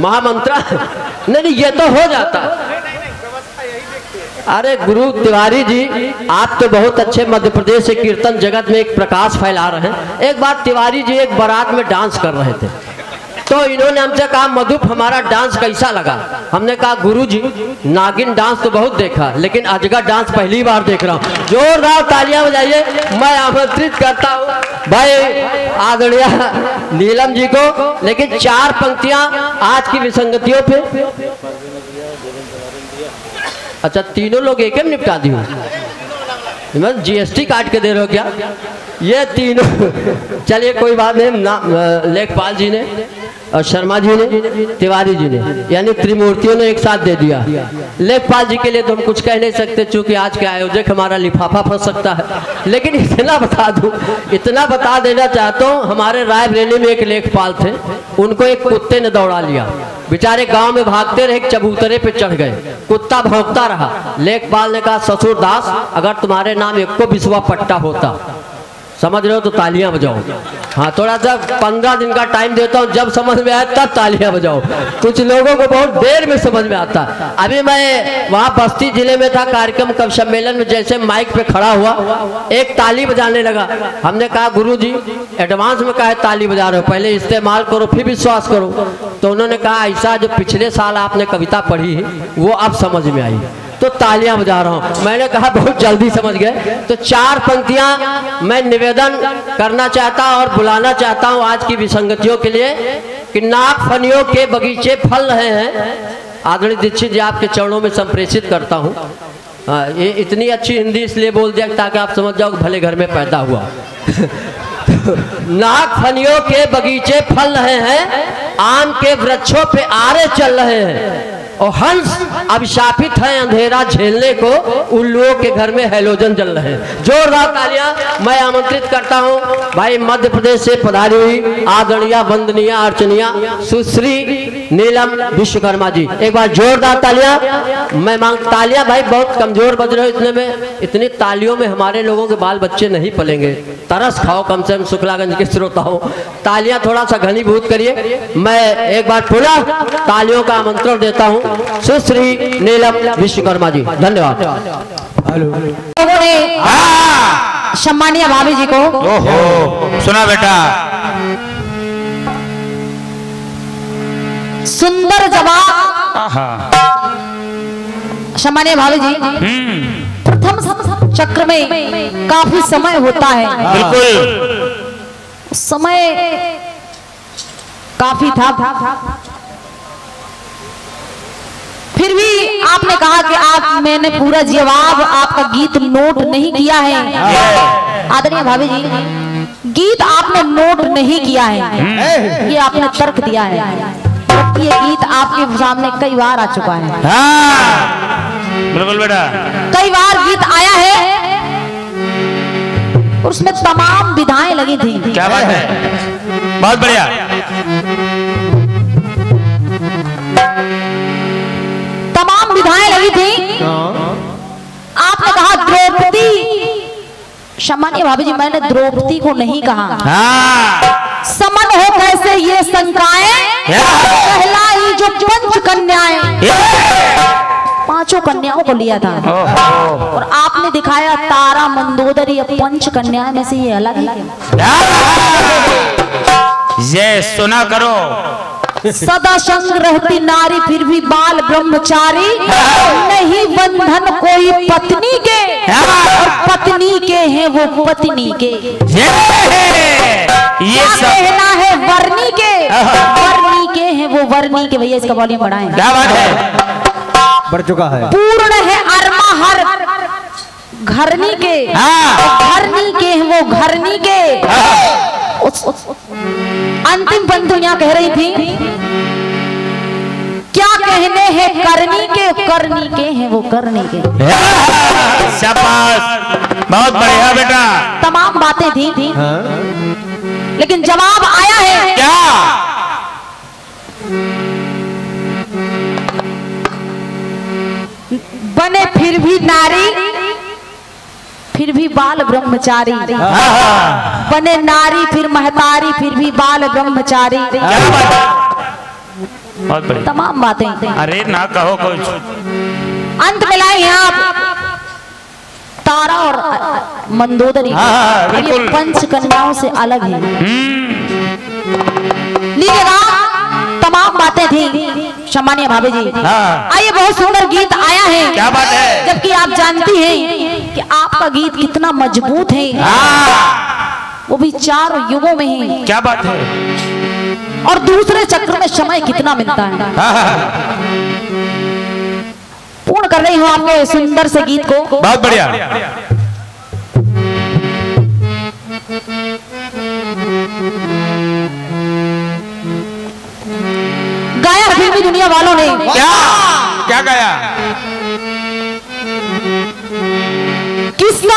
महामंत्रा। नहीं, ये तो हो जाता। अरे गुरु तिवारी जी, आप तो बहुत अच्छे मध्य प्रदेश से कीर्तन जगत में एक प्रकाश फैला रहे हैं। एक बार तिवारी जी एक बारात में डांस कर रहे थे तो इन्होंने हमसे कहा, मधुप हमारा डांस कैसा लगा? हमने कहा, गुरुजी नागिन डांस तो बहुत देखा लेकिन अजगर डांस पहली बार देख रहा हूँ। जोरदार तालियां बजाइए। मैं आमंत्रित करता हूँ भाई आदरणीय नीलम जी को। लेकिन चार पंक्तियाँ आज की विसंगतियों पे। अच्छा, तीनों लोग एक में निपटा दी हो? GST काट के दे रहे हो क्या? ये तीनों चलिए कोई बात नहीं। लेखपाल जी ने और शर्मा जी ने, तिवारी जी ने, यानी त्रिमूर्तियों ने एक साथ दे दिया। लेखपाल जी के लिए तो हम कुछ कह नहीं सकते चूंकि आज के आयोजक हमारा लिफाफा फंस सकता है। लेकिन इतना बता दूं, इतना बता देना चाहता हूँ, हमारे रायबरेली में एक लेखपाल थे, उनको एक कुत्ते ने दौड़ा लिया। बेचारे गांव में भागते रहे, चबूतरे पे चढ़ गए, कुत्ता भौंकता रहा। लेखपाल ने कहा, ससुर दास, अगर तुम्हारे नाम एक को बिसवा पट्टा होता, समझ रहे हो, तो तालियां बजाओ। हाँ, थोड़ा सा 15 दिन का टाइम देता हूँ, जब समझ में आए तब तालियां बजाओ। कुछ लोगों को बहुत देर में समझ में आता। अभी मैं वहाँ बस्ती जिले में था, कार्यक्रम कवि सम्मेलन में, जैसे माइक पे खड़ा हुआ, एक ताली बजाने लगा। हमने कहा, गुरुजी एडवांस में काहे ताली बजा रहे हो, पहले इस्तेमाल करो फिर विश्वास करो। तो उन्होंने कहा, ऐसा जो पिछले साल आपने कविता पढ़ी है वो अब समझ में आई, तो तालियां बजा रहा हूँ। मैंने कहा, बहुत जल्दी समझ गए। तो चार पंक्तियां मैं निवेदन करना चाहता और बुलाना चाहता हूँ आज की विसंगतियों के लिए कि नागफनियों के बगीचे फल रहे हैं। आदरणीय दीक्षित जी, आपके चरणों में संप्रेषित करता हूँ। ये इतनी अच्छी हिंदी इसलिए बोल दिया ताकि आप समझ जाओ भले घर में पैदा हुआ। नागफनियों के बगीचे फल रहे हैं, आम के वृक्षों पे आरे चल रहे हैं, और हंस अभिशापित है अंधेरा झेलने को, उल्लुओं के घर में हैलोजन जल रहे हैं। जोरदार तालियां मैं आमंत्रित करता हूं। भाई मध्य प्रदेश से पधारी हुई आदरणीय वंदनीय अर्चनीय सुश्री नीलम विश्वकर्मा जी, एक बार जोरदार तालियां मैं मांग। तालियां भाई बहुत कमजोर बज रहे हो, इतने में इतनी तालियों में हमारे लोगों के बाल बच्चे नहीं पलेंगे। तरस खाओ कम से कम शुक्लागंज के श्रोताओं। तालियां थोड़ा सा घनीभूत करिए। मैं एक बार पुनः तालियों का आमंत्रण देता हूँ सुश्री नीलम विश्वकर्मा जी। धन्यवाद। लोगों ने सम्मानीय भाभी जी को ओहो सुना बेटा, सुंदर जवाब। सम्मानीय भाभी जी, प्रथम चक्र में काफी समय होता है, बिल्कुल समय काफी था, फिर भी आपने कहा कि आप मैंने पूरा जवाब आपका गीत नोट नहीं किया है। आदरणीय भाभी जी, गीत आपने नोट नहीं किया है, ये आपने तर्क दिया है। ये गीत आपके सामने कई बार आ चुका है। बिल्कुल बेटा, कई बार गीत आया है और उसमें तमाम विधाएं लगी थी। क्या बात है, बहुत बढ़िया। तमाम विधाएं लगी थी। आपने कहा द्रौपदी, सम्मानीय भाभी जी मैंने द्रौपदी को नहीं कहा। समन हो कैसे ये शंकाएं, कहलाई जो पंच कन्याएं, पांचों कन्याओं को लिया था और आपने दिखाया तारा मंदोदरी या पंच कन्याएं में से ये अलग है। ये सुना करो, सदा संग रहती नारी फिर भी बाल ब्रह्मचारी, नहीं बंधन कोई पत्नी के और पत्नी के हैं वो पत्नी के। ये कहना है वर्णी के, वर्णी के हैं वो वर्णी के। भैया इसका वॉल्यूम बढ़ाएं। क्या बात है, बढ़ चुका है। पूर्ण है अरमा हर घरनी के, घरनी के हैं वो घरनी के। अंतिम बंधु यहाँ कह रही थी क्या कहने हैं करनी के, करनी के हैं वो करनी के। शाबाश, बहुत बढ़िया बेटा। तमाम बातें थी लेकिन जवाब आया है क्या? बने फिर भी नारी फिर भी बाल ब्रह्मचारी, बने नारी फिर महतारी फिर भी बाल ब्रह्मचारी। तमाम बातें। अरे ना कहो कुछ। अंत में लाए हैं आप तारा और मंदोदरी, ये पंच कन्याओं से अलग है। तमाम बातें थी सम्मानीय भाभी जी। आइए, बहुत सुंदर गीत आया है। क्या बात है, जबकि आप जानती हैं कि आपका गीत कितना मजबूत है, वो भी 4 युगों में ही। क्या बात है, और दूसरे चक्र में समय कितना मिलता है। पूर्ण कर रही हूँ आपके सुंदर से गीत को। बहुत बढ़िया। गाया फिल्मी दुनिया वालों ने। क्या क्या गाया? किसना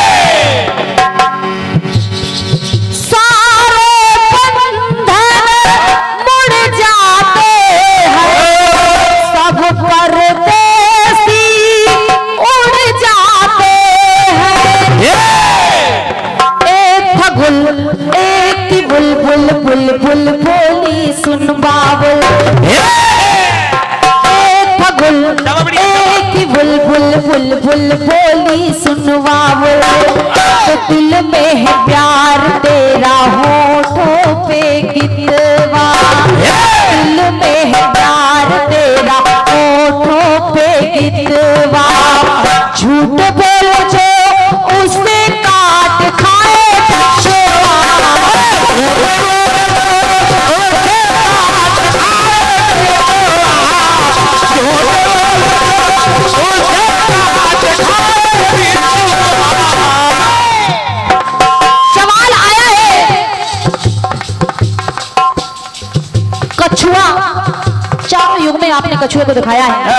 कछुए को दिखाया है,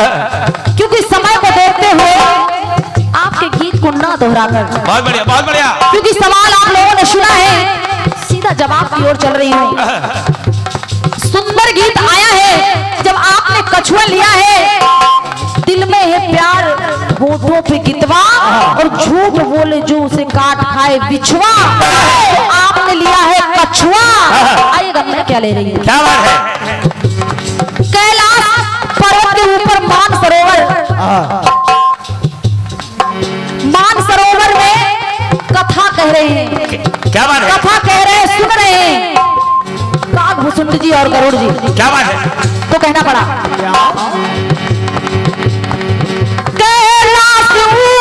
क्योंकि समय को देखते हुए आपके गीत को ना दोहराकर। बहुत बढ़िया, बहुत बढ़िया। क्योंकि सवाल आप लोगों ने सुना है, सीधा जवाब की ओर चल रही हूँ। सुंदर गीत आया है, जब आपने कछुआ लिया है। दिल में है प्यार होठों पे गितवा, और झूठ बोले जो उसे काट खाये बिछवा। तो आपने लिया है कछुआ। आइएगा, मैं क्या ले रही हूँ। क्या बात है, मान सरोवर में कथा कह रहे हैं। क्या बात है, कथा कह रहे हैं, सुन रहे हैं काग भुसुंड जी और गरुड़ जी। क्या बात है, तो कहना पड़ा। कैलाश ऊपर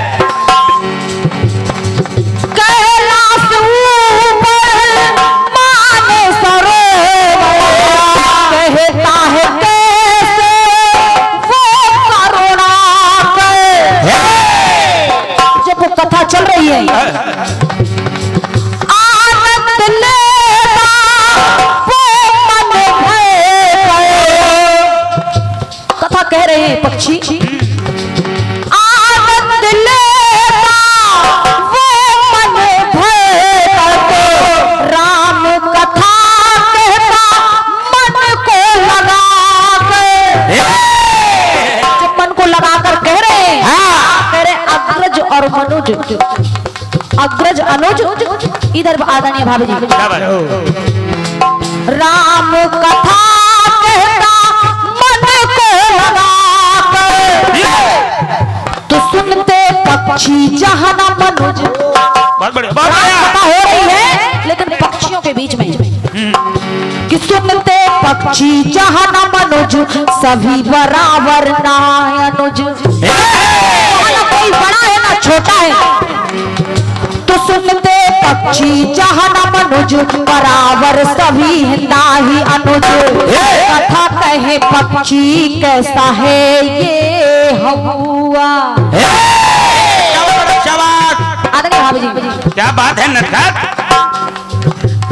और अनुज अग्रज अनुज इधर आदरणीय भाभी जी राम कथा कहता मन को लगा कर तो सुनते पक्षी जहाना मनुज कथा हो रही है लेकिन पक्षियों के बीच में कि सुनते पक्षी जहाना मनुज सभी बराबर ना अनुज कोई बड़ा है ना छोटा है तो सुनते पक्षी जहाना मनुज बराबर सभी ना ही अनुज कथा कहे पक्षी कैसा है ये हुआ क्या बात है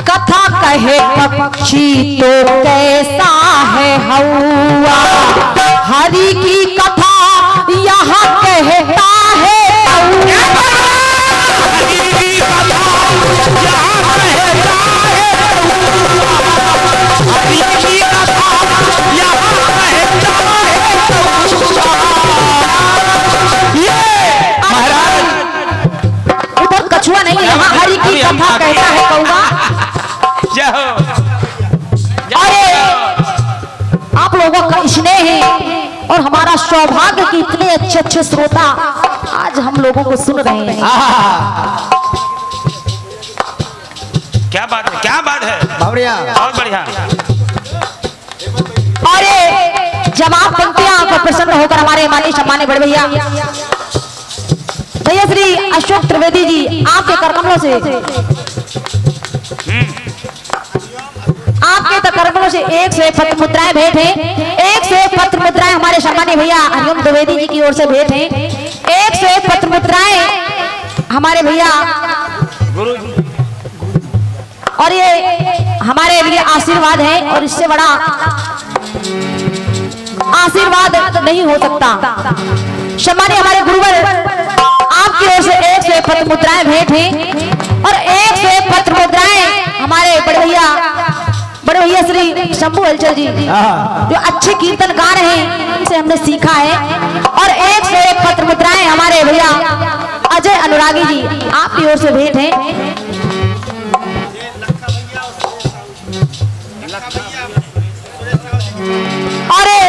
कथा कहे पक्षी तो कैसा है हवा हरि की कथा यहाँ कहता है कछुआ नहीं है यहाँ हरि की कथा कहता है कौवा। अरे आप लोगों का स्नेह है और हमारा सौभाग्य कि इतने अच्छे अच्छे श्रोता आज हम लोगों को सुन रहे हैं। क्या बात है क्या बात है बहुत बढ़िया। अरे जवाब पंक्तियां आपको प्रसन्न होकर हमारे माननीय सम्मानित बड़े भैया भैया श्री अशोक त्रिवेदी जी आपके करकमलों से आपके तकरबलों से एक से पत्र मुद्राएं भेंट हैं। एक से पत्र मुद्राएं हमारे सम्मानित भैया हरिओम द्वेदी जी की ओर से भेंट हैं। एक से पत्र मुद्राएं हमारे भैया और ये हमारे लिए आशीर्वाद है और इससे बड़ा आशीर्वाद नहीं हो सकता। सम्मानित हमारे गुरुवर आपकी ओर से एक से पत्र मुद्राएं भेंट हैं और एक से पत्र मुद्राएं हमारे बड़े भैया श्री शंभू बलकर जी जो अच्छे कीर्तनकार हैं इनसे हमने सीखा है। और एक से पत्र मुद्राएं हमारे भैया अजय अनुरागी जी आपकी ओर से भेंट हैं। अरे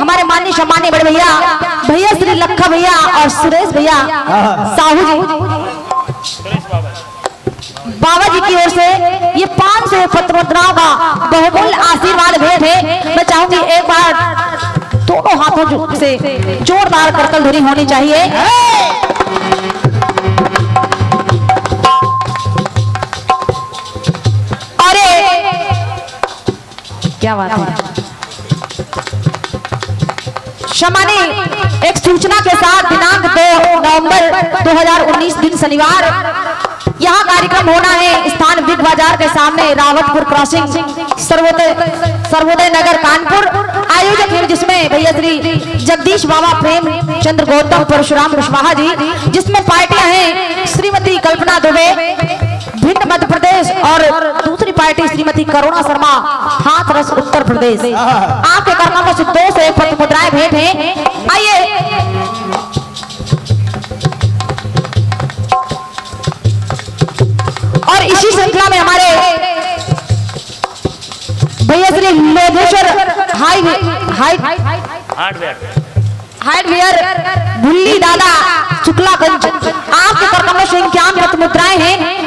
हमारे माननीय सम्माननीय बड़े भैया श्री लख भैया और सुरेश भैया साहू बाबा जी की ओर से ये 500 पत्र मुद्राओं का बहुमूल्य आशीर्वाद भेंट है। मैं चाहूंगी एक बार दोनों हाथों से जोरदार करतल धुरी होनी चाहिए। अरे क्या बात है। शमानी एक सूचना के साथ दिनांक 2 नवंबर 2019 दिन शनिवार यहाँ कार्यक्रम होना है स्थान बिग बाजार के सामने रावतपुर क्रॉसिंग सर्वोदय नगर कानपुर। आयोजक है जिसमें भैया श्री जगदीश बाबा प्रेम चंद्र गौतम परशुराम कुशवाहा जी जिसमें पार्टियां हैं श्रीमती कल्पना दुबे भिंड मध्य प्रदेश और दूसरी पार्टी श्रीमती करुणा शर्मा हाथरस उत्तर प्रदेश। आपके कर्मों से 200 पत्र मुद्राएं भेंट हैं। आइए और इसी श्रृंखला में हमारे भैया श्री लोधेश्वर हार्डवेयर भुल्ली दादा शुक्लागंज आपके कर्मों से 51 पत्र मुद्राएं हैं।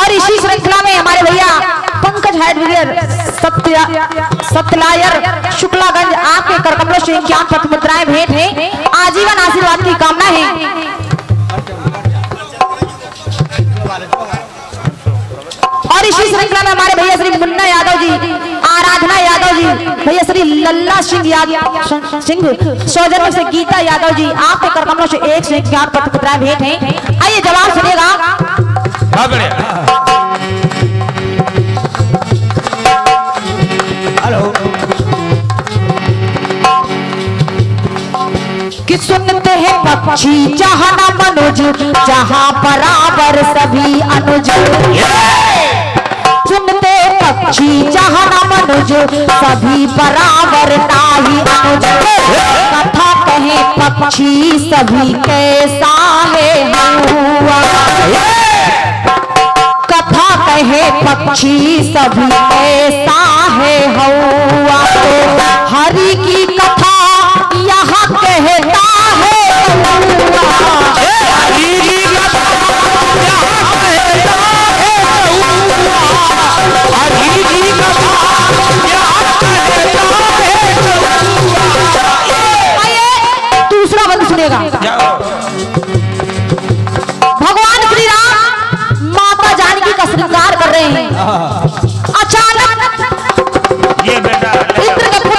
और इसी श्रृंखला में हमारे भैया पंकज हार्डवेयर सतलायर शुक्लागंज आपके करकमलों से 51 पत्र मुद्राएं भेंट है। आजीवन आशीर्वाद की कामना है। और इसी श्रृंखला में हमारे भैया श्री मुन्ना यादव जी आराधना यादव जी भैया श्री लल्ला सिंह सौजन्य से गीता यादव जी आपके करकमलों से 151 पत्र मुद्राएं भेंट है। आइए जवाब सुनिएगा। हेलो कि सुनते हैं पक्षी जहाँ ना मनुज जहाँ बराबर सभी अनुज सुनते पक्षी जहाँ ना मनुज सभी बराबर ना ही अनुज कथा कहे पक्षी सभी कैसा है हुआ, कथा कहे पक्षी सभी कैसा है हुआ। तो हरि की कथा यहाँ कहता है भगवान श्री राम माता जानकी का श्रृंगार कर रहे हैं। अचानक ये बेटा इंद्र का पुत्र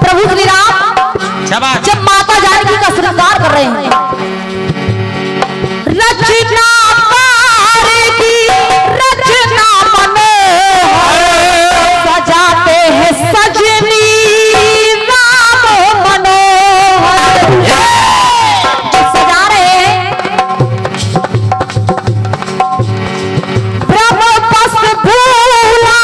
प्रभु श्री राम जब माता जानकी का श्रृंगार कर रहे हैं। रचना कार की रचना मनोहर सजाते हैं सजनी राम मनोहर जो सजा रहे हैं। ब्रह्म पस्त भूला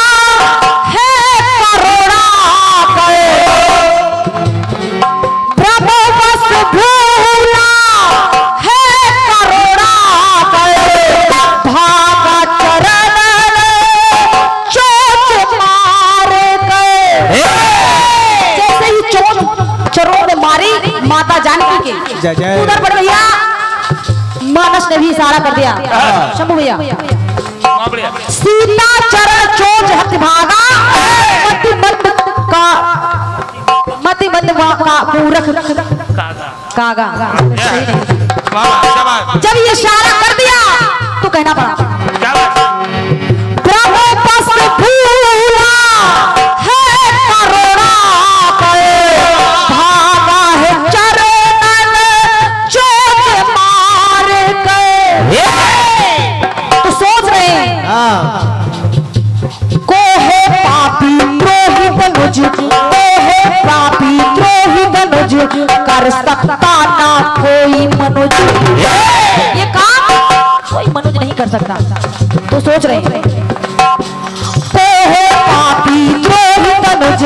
उधर पर भैया मानस ने भी इशारा कर दिया। शंभू भैया सीता चरण चोज हत भागा मति बंद का पूरक कागा। जब ये इशारा कर दिया तो कहना पड़ा ब्रह्म पस्त भूला है करोड़ा को है पापी द्रोही धनुज को है पापी द्रोही धनुज कर सकता ना कोई मनुज। ये काम कोई मनुज नहीं कर सकता। तो सोच रहे को है पापी द्रोही धनुज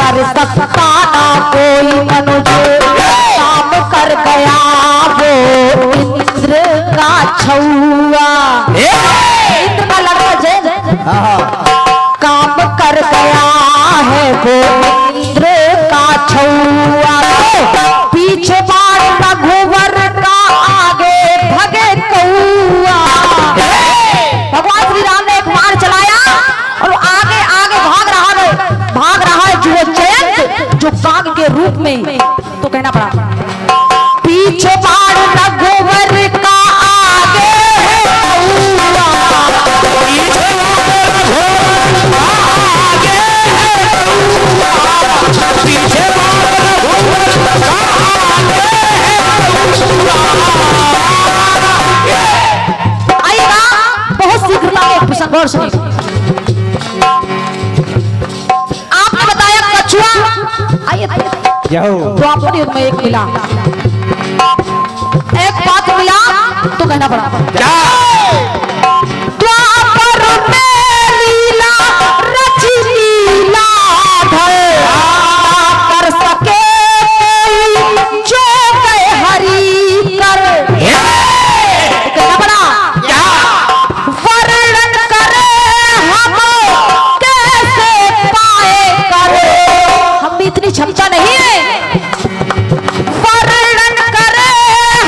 कर सकता ना कोई मनुज। काम कर गया वो इंद्र का छुआ इंद्र का लड़का जय काम कर गया है वो इंद्र का छुआ। पीछे बाढ़ रघुवर का आगे भगे कौआ। भगवान श्री राम ने एक बार चलाया और आगे आगे भाग रहा है जो जयंत जो काग के रूप में। तो कहना पड़ा पीछे बाढ़ रघुवर का आगे आएगा बहुत शीघ्रता के गौर से। आपने बताया कछुआ आइए तो आपको उनमें एक मिला एक बात मिला तो कहना पड़ा क्या लीला रची लीला कर सके जो गए हरि कर बड़ा वर्णन करे हम कैसे पाए करे। हम भी इतनी क्षमता नहीं है। वर्णन करे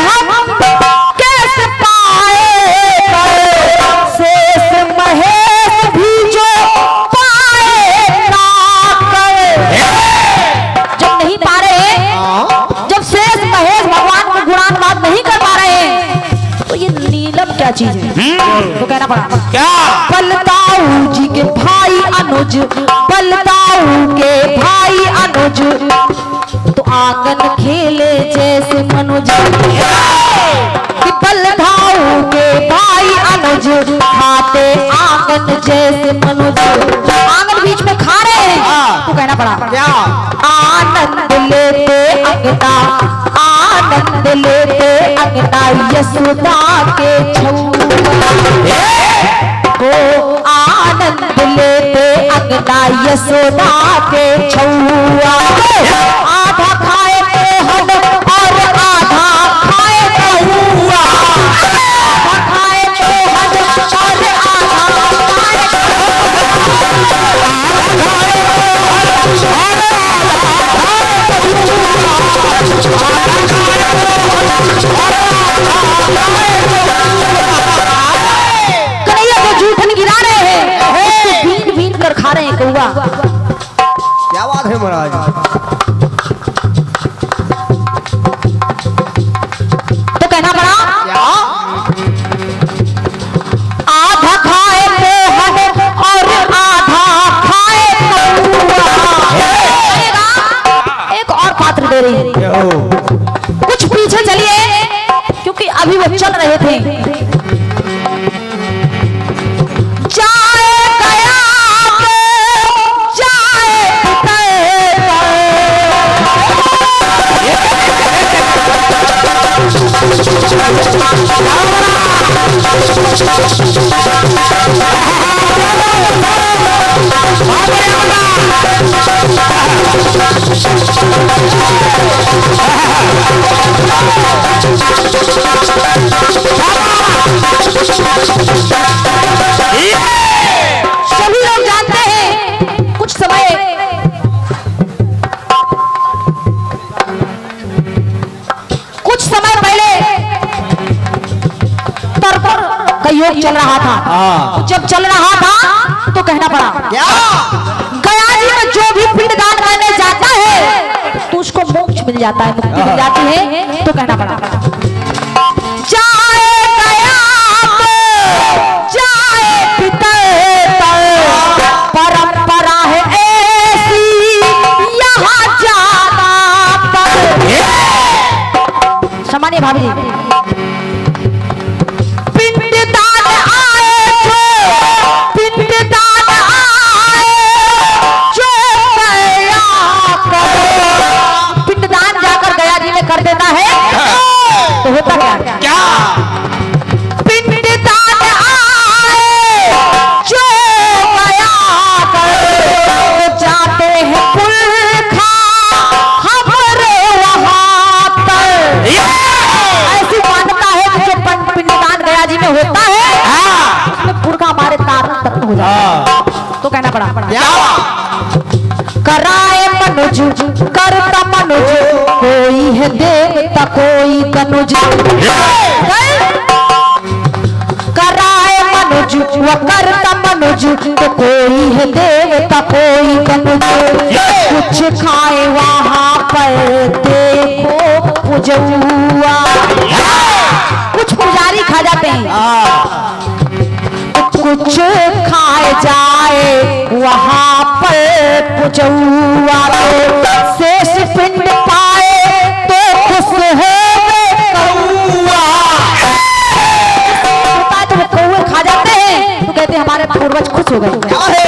हम कैसे पाए चीज है तो कहना पड़ा क्या बलदाऊ जी के भाई अनुज, बलदाऊ के भाई अनुज तो आंगन खेले जैसे मनुज। बलदाऊ के भाई अनुज खाते आंगन जैसे मनुज। आंगन बीच में खा रहे हैं तो कहना पड़ा क्या आनंद लेते अंगना, आनंद लेते अंगना यशोदा के छुआ को, आनंद लेते अंगना यशोदा के छुआ। आधा खाए थे हम और आधा खाए थे हुआ, आधा खाए थे हम और कन्हैया को जूठन गिरा रहे हैं, भीन भीन कर खा रहे हैं कौआ। क्या बात है महाराज, तो कहना पड़ा क्या आधा खाए थे हम और आधा खाए कौआ। एक और पात्र दे रही है, कुछ पीछे चलिए क्योंकि अभी वो चल रहे थे। सभी लोग जानते हैं कुछ समय पहले तरपर का योग चल रहा था। जब चल रहा था तो कहना पड़ा क्या गया जी में जो भी पिंडदान करने जाता है तो उसको मोक्ष मिल जाता है, मुक्ति मिल जाती है। तो कहना पड़ा मानिए भाभी जी पिंडदान आए जो, पिंडदान आए जो गया कर, पिंडदान जाकर गया जी में कर देता है तो होता क्या क्या पिंडदान आए जो गया कर जाते हैं पुरखा हमारे वहां पर। होता है पुरखा हमारे तार तक हो जाता, तो कहना पड़ा कराए मनुज करता मनुज कोई है देवता कोई कनुज। कराए मनुज वो करता मनुज तो कोई है देवता कोई कनुज। कुछ खाए वहां पर देखो पूजवा, कुछ पुजारी खा जाते हैं तो कुछ खाए जाए वहां पर पूजवा। शेष पिंड पाए तो खुश हो कौआ, तो कौए खा जाते हैं तो कहते हैं हमारे पूर्वज खुश हो गए।